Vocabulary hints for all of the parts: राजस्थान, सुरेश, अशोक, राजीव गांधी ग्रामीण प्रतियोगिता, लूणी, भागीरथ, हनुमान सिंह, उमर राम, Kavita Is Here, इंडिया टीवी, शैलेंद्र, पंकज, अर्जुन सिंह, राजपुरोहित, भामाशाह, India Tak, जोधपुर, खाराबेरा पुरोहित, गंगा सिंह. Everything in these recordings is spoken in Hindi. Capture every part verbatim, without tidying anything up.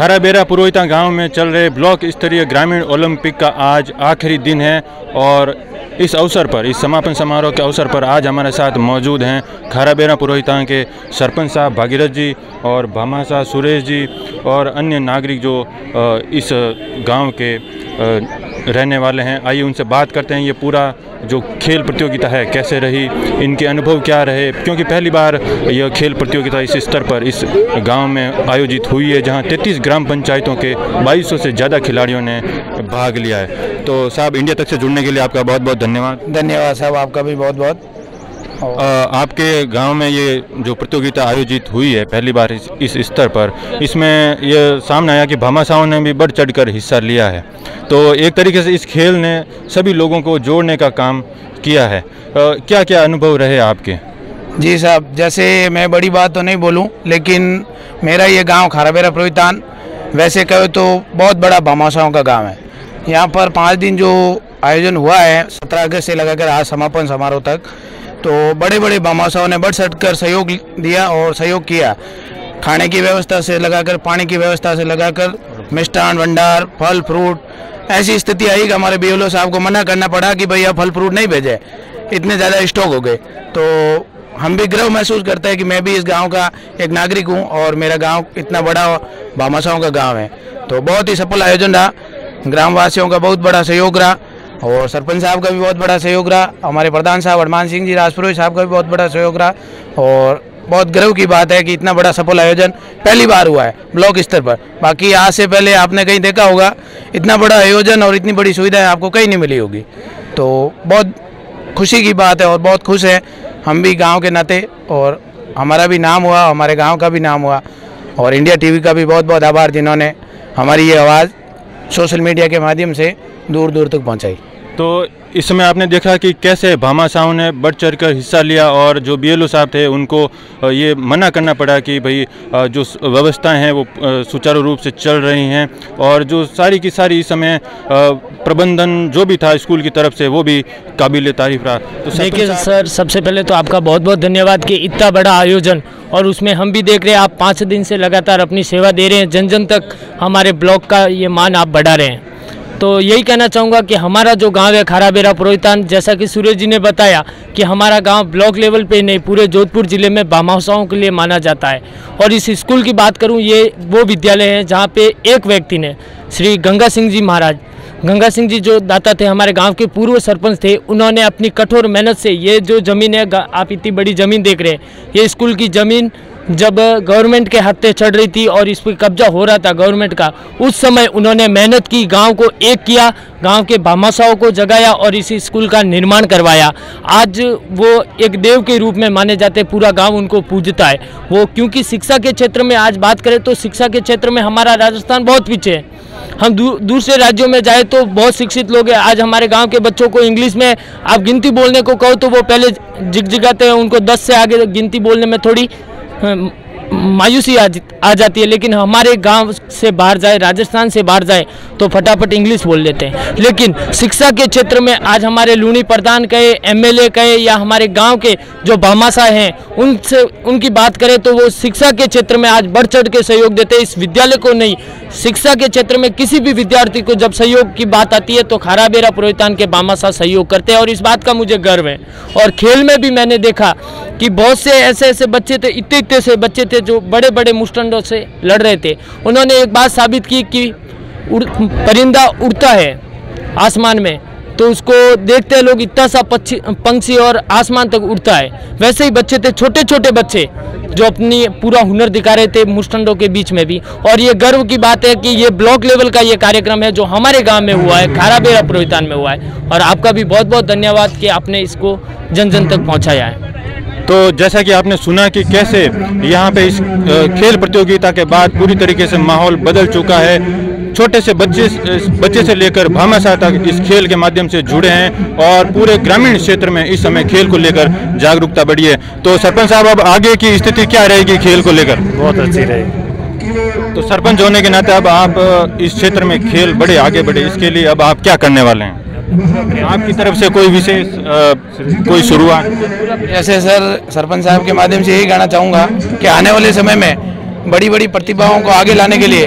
खाराबेरा पुरोहित गांव में चल रहे ब्लॉक स्तरीय ग्रामीण ओलंपिक का आज आखिरी दिन है और इस अवसर पर इस समापन समारोह के अवसर पर आज हमारे साथ मौजूद हैं खाराबेरा पुरोहित के सरपंच साहब भागीरथ जी और भामाशाह सुरेश जी और अन्य नागरिक जो इस गांव के रहने वाले हैं। आइए उनसे बात करते हैं, ये पूरा जो खेल प्रतियोगिता है कैसे रही, इनके अनुभव क्या रहे, क्योंकि पहली बार यह खेल प्रतियोगिता इस स्तर पर इस गांव में आयोजित हुई है जहां तैंतीस ग्राम पंचायतों के बाईस सौ से ज़्यादा खिलाड़ियों ने भाग लिया है। तो साहब, इंडिया तक से जुड़ने के लिए आपका बहुत बहुत धन्यवाद। धन्यवाद साहब, आपका भी बहुत बहुत। आ, आपके गांव में ये जो प्रतियोगिता आयोजित हुई है पहली बार इस, इस स्तर पर, इसमें ये सामने आया कि भामाशाहों ने भी बढ़ चढ़कर हिस्सा लिया है, तो एक तरीके से इस खेल ने सभी लोगों को जोड़ने का काम किया है। आ, क्या क्या अनुभव रहे आपके? जी साहब, जैसे मैं बड़ी बात तो नहीं बोलूं, लेकिन मेरा ये गांव खाराबेरा पुरोहितान वैसे कहो तो बहुत बड़ा भामाशाहों का गाँव है। यहाँ पर पाँच दिन जो आयोजन हुआ है सत्रह अगस्त से लगाकर आज समापन समारोह तक, तो बड़े बड़े भामाशाहों ने बढ़ चढ़ कर सहयोग दिया और सहयोग किया। खाने की व्यवस्था से लगाकर पानी की व्यवस्था से लगाकर मिष्ठान भंडार, फल फ्रूट, ऐसी स्थिति आई कि हमारे बी एल ओ साहब को मना करना पड़ा कि भैया फल फ्रूट नहीं भेजे, इतने ज़्यादा स्टॉक हो गए। तो हम भी गर्व महसूस करते हैं कि मैं भी इस गांव का एक नागरिक हूँ और मेरा गाँव इतना बड़ा भामाशाहों का गाँव है। तो बहुत ही सफल आयोजन रहा, ग्रामवासियों का बहुत बड़ा सहयोग रहा और सरपंच साहब का भी बहुत बड़ा सहयोग रहा, हमारे प्रधान साहब हनुमान सिंह जी राजपुरोहित साहब का भी बहुत बड़ा सहयोग रहा और बहुत गर्व की बात है कि इतना बड़ा सफल आयोजन पहली बार हुआ है ब्लॉक स्तर पर। बाकी आज से पहले आपने कहीं देखा होगा इतना बड़ा आयोजन और इतनी बड़ी सुविधाएं आपको कहीं नहीं मिली होगी, तो बहुत खुशी की बात है और बहुत खुश हैं हम भी गाँव के नाते, और हमारा भी नाम हुआ, हमारे गाँव का भी नाम हुआ। और इंडिया टी वी का भी बहुत बहुत आभार जिन्होंने हमारी ये आवाज़ सोशल मीडिया के माध्यम से दूर दूर तक पहुँचाई। तो इस समय आपने देखा कि कैसे भामाशाहों ने बढ़ चढ़ कर हिस्सा लिया और जो बी एल ओ साहब थे उनको ये मना करना पड़ा कि भाई जो व्यवस्थाएं हैं वो सुचारू रूप से चल रही हैं और जो सारी की सारी इस समय प्रबंधन जो भी था स्कूल की तरफ से वो भी काबिल तारीफ रहा। तो देखिए सर, सबसे पहले तो आपका बहुत बहुत धन्यवाद कि इतना बड़ा आयोजन और उसमें हम भी देख रहे हैं आप पाँच दिन से लगातार अपनी सेवा दे रहे हैं, जन जन तक हमारे ब्लॉक का ये मान आप बढ़ा रहे हैं। तो यही कहना चाहूँगा कि हमारा जो गांव है खाराबेरा पुरोहितान, जैसा कि सूर्य जी ने बताया कि हमारा गांव ब्लॉक लेवल पे नहीं पूरे जोधपुर ज़िले में भामाशाहों के लिए माना जाता है। और इस स्कूल की बात करूं, ये वो विद्यालय है जहां पे एक व्यक्ति ने, श्री गंगा सिंह जी महाराज, गंगा सिंह जी जो दाता थे हमारे गांव के पूर्व सरपंच थे, उन्होंने अपनी कठोर मेहनत से ये जो ज़मीन है, आप इतनी बड़ी ज़मीन देख रहे हैं, ये स्कूल की ज़मीन जब गवर्नमेंट के हाथे चढ़ रही थी और इस पर कब्जा हो रहा था गवर्नमेंट का, उस समय उन्होंने मेहनत की, गांव को एक किया, गांव के भामाशाहों को जगाया और इस स्कूल का निर्माण करवाया। आज वो एक देव के रूप में माने जाते, पूरा गांव उनको पूजता है वो, क्योंकि शिक्षा के क्षेत्र में आज बात करें तो शिक्षा के क्षेत्र में हमारा राजस्थान बहुत पीछे है। हम दू, दूसरे राज्यों में जाए तो बहुत शिक्षित लोग हैं, आज हमारे गांव के बच्चों को इंग्लिश में आप गिनती बोलने को कहो तो वो पहले झिकझिकाते हैं, उनको दस से आगे गिनती बोलने में थोड़ी मायूसी आ, आ जाती है, लेकिन हमारे गांव से बाहर जाए, राजस्थान से बाहर जाए तो फटाफट इंग्लिश बोल लेते हैं। लेकिन शिक्षा के क्षेत्र में आज हमारे लूणी प्रधान कहे, एम एल ए कहे या हमारे गांव के जो भामाशाह हैं उनसे उनकी बात करें तो वो शिक्षा के क्षेत्र में आज बढ़ चढ़ के सहयोग देते हैं। इस विद्यालय को नहीं, शिक्षा के क्षेत्र में किसी भी विद्यार्थी को जब सहयोग की बात आती है तो खाराबेरा पुरोहितान के भामाशाह सहयोग करते हैं और इस बात का मुझे गर्व है। और खेल में भी मैंने देखा कि बहुत से ऐसे ऐसे बच्चे थे, इतने इतने से बच्चे थे जो बड़े बड़े मुष्टंडों से लड़ रहे थे। उन्होंने एक बात साबित की कि उड़, परिंदा उड़ता है आसमान में तो उसको देखते हैं लोग, इतना सा पंछी और आसमान तक उड़ता है, वैसे ही बच्चे थे, छोटे छोटे बच्चे जो अपनी पूरा हुनर दिखा रहे थे मुष्टंडों के बीच में भी। और ये गर्व की बात है कि ये ब्लॉक लेवल का ये कार्यक्रम है जो हमारे गांव में हुआ है, खाराबेरा पुरोहितान में हुआ है, और आपका भी बहुत बहुत धन्यवाद कि आपने इसको जन जन तक पहुँचाया है। तो जैसा कि आपने सुना कि कैसे यहाँ पे इस खेल प्रतियोगिता के बाद पूरी तरीके से माहौल बदल चुका है, छोटे से बच्चे बच्चे से लेकर भामाशाह तक इस खेल के माध्यम से जुड़े हैं और पूरे ग्रामीण क्षेत्र में इस समय खेल को लेकर जागरूकता बढ़ी है। तो सरपंच साहब, अब आगे की स्थिति क्या रहेगी खेल को लेकर? बहुत अच्छी रहेगी। तो सरपंच होने के नाते अब आप इस क्षेत्र में खेल बड़े आगे बढ़े, इसके लिए अब आप क्या करने वाले हैं? आपकी तरफ से कोई विशेष कोई शुरुआत? ऐसे सर, सरपंच साहब के माध्यम से यही कहना चाहूँगा कि आने वाले समय में बड़ी बड़ी प्रतिभाओं को आगे लाने के लिए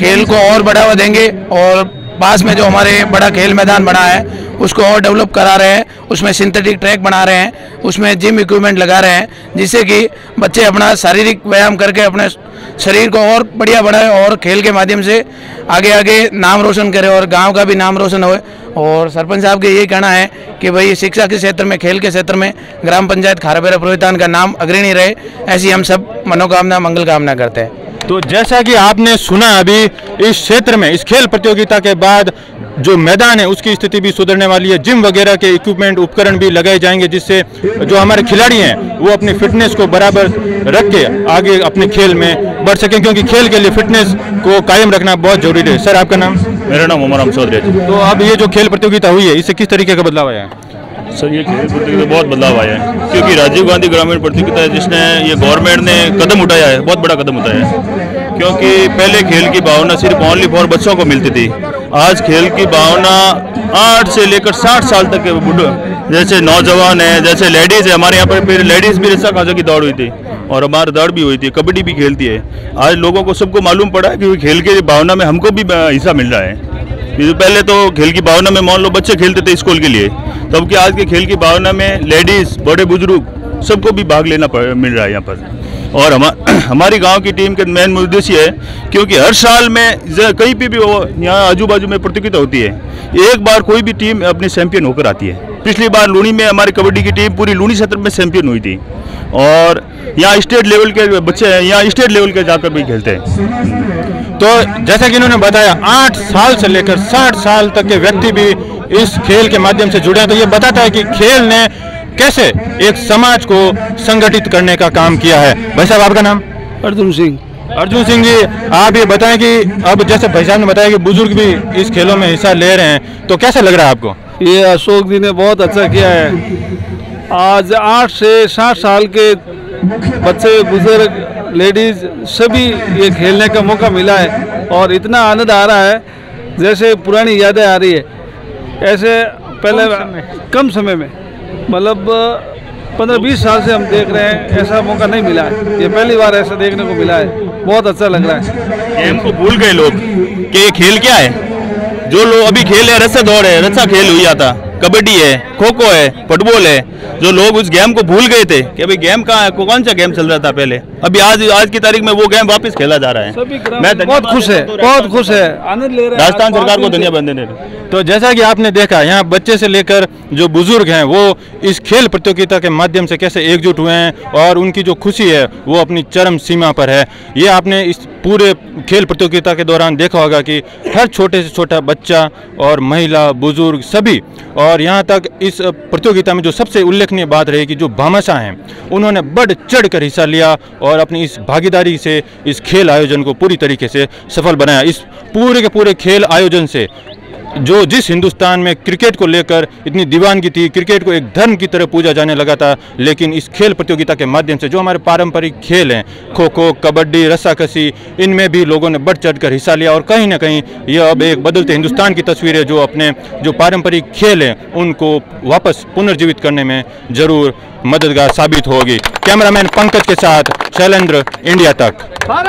खेल को और बढ़ावा देंगे और पास में जो हमारे बड़ा खेल मैदान बना है उसको और डेवलप करा रहे हैं, उसमें सिंथेटिक ट्रैक बना रहे हैं, उसमें जिम इक्विपमेंट लगा रहे हैं, जिससे कि बच्चे अपना शारीरिक व्यायाम करके अपने शरीर को और बढ़िया बढ़ाए और खेल के माध्यम से आगे आगे नाम रोशन करें और गांव का भी नाम रोशन होए। और सरपंच साहब के ये कहना है कि भाई शिक्षा के क्षेत्र में, खेल के क्षेत्र में ग्राम पंचायत खाराबेरा पुरोहितान का नाम अग्रणी रहे, ऐसी हम सब मनोकामना मंगल कामना करते हैं। तो जैसा कि आपने सुना अभी इस क्षेत्र में इस खेल प्रतियोगिता के बाद जो मैदान है उसकी स्थिति भी सुधरने वाली है, जिम वगैरह के इक्विपमेंट उपकरण भी लगाए जाएंगे जिससे जो हमारे खिलाड़ी हैं वो अपनी फिटनेस को बराबर रख के आगे अपने खेल में बढ़ सकें, क्योंकि खेल के लिए फिटनेस को कायम रखना बहुत जरूरी है। सर आपका नाम? मेरा नाम उमर राम। तो अब ये जो खेल प्रतियोगिता हुई है इससे किस तरीके का बदलाव आया है? सर ये खेल प्रतियोगिता बहुत बदलाव आया है, क्योंकि राजीव गांधी ग्रामीण प्रतियोगिता है जिसने ये गवर्नमेंट ने कदम उठाया है, बहुत बड़ा कदम उठाया है, क्योंकि पहले खेल की भावना सिर्फ ओनली फॉर बच्चों को मिलती थी, आज खेल की भावना आठ से लेकर साठ साल तक के बुढ़े जैसे नौजवान है, जैसे लेडीज़ है, हमारे यहाँ पर लेडीज़ भी रेसा काजा की दौड़ हुई थी और हमारी दौड़ भी हुई थी, कबड्डी भी खेलती है। आज लोगों को सबको मालूम पड़ा है कि खेल की भावना में हमको भी हिस्सा मिल रहा है। पहले तो खेल की भावना में मान लो बच्चे खेलते थे स्कूल के लिए, तब कि आज के खेल की भावना में लेडीज़, बड़े बुजुर्ग सबको भी भाग लेना मिल रहा है यहाँ पर। और हम हमारी गांव की टीम का मेन उद्देश्य है, क्योंकि हर साल में कहीं पे भी वो यहाँ आजू बाजू में प्रतियोगिता होती है, एक बार कोई भी टीम अपनी चैंपियन होकर आती है। पिछली बार लूणी में हमारी कबड्डी की टीम पूरी लूणी क्षेत्र में चैंपियन हुई थी और यहाँ स्टेट लेवल के बच्चे हैं, यहाँ स्टेट लेवल के जाकर भी खेलते हैं। तो जैसा कि इन्होंने बताया आठ साल से लेकर साठ साल तक के व्यक्ति भी इस खेल के माध्यम से जुड़े हैं, तो ये बताता है कि खेल ने कैसे एक समाज को संगठित करने का काम किया है। भाई साहब आपका नाम? अर्जुन सिंह। अर्जुन सिंह जी आप ये बताएं कि अब जैसे भाई साहब ने बताया कि बुजुर्ग भी इस खेलों में हिस्सा ले रहे हैं, तो कैसा लग रहा है आपको? ये अशोक जी ने बहुत अच्छा किया है, आज आठ से साठ साल के बच्चे, बुजुर्ग, लेडीज सभी ये खेलने का मौका मिला है और इतना आनंद आ रहा है जैसे पुरानी यादें आ रही है। ऐसे पहले कम समय में, मतलब पंद्रह बीस साल से हम देख रहे हैं, ऐसा मौका नहीं मिला है, ये पहली बार ऐसा देखने को मिला है, बहुत अच्छा लग रहा है। गेम को भूल गए लोग कि ये खेल क्या है। जो लोग अभी खेल है, रस्सा दौड़ है, रस्सा खेल हुई जाता, कबड्डी है, खो खो है, फुटबॉल है, जो लोग उस गेम को भूल गए थे कि भाई गेम कहाँ है, कौन सा गेम चल रहा था पहले, अभी आज आज की तारीख में वो गेम वापस खेला जा रहा है। मैं बहुत खुश है, बहुत खुश है, आनंद ले रहे हैं, राजस्थान सरकार को धन्यवाद देने। तो जैसा कि आपने देखा यहाँ बच्चे से लेकर जो बुजुर्ग हैं वो इस खेल प्रतियोगिता के माध्यम से कैसे एकजुट हुए हैं और उनकी जो खुशी है वो अपनी चरम सीमा पर है। ये आपने इस पूरे खेल प्रतियोगिता के दौरान देखा होगा कि हर छोटे से छोटा बच्चा और महिला, बुजुर्ग सभी। और यहाँ तक इस प्रतियोगिता में जो सबसे उल्लेखनीय बात रही कि जो भामाशाह हैं उन्होंने बढ़ चढ़ कर हिस्सा लिया और अपनी इस भागीदारी से इस खेल आयोजन को पूरी तरीके से सफल बनाया। इस पूरे के पूरे खेल आयोजन से जो जिस हिंदुस्तान में क्रिकेट को लेकर इतनी दीवानगी थी, क्रिकेट को एक धर्म की तरह पूजा जाने लगा था, लेकिन इस खेल प्रतियोगिता के माध्यम से जो हमारे पारंपरिक खेल हैं, खो खो, कबड्डी, रस्साकशी, इनमें भी लोगों ने बढ़ चढ़ कर हिस्सा लिया और कहीं ना कहीं यह अब एक बदलते हिंदुस्तान की तस्वीर है जो अपने जो पारंपरिक खेल हैं उनको वापस पुनर्जीवित करने में ज़रूर मददगार साबित होगी। कैमरामैन पंकज के साथ शैलेंद्र, इंडिया तक।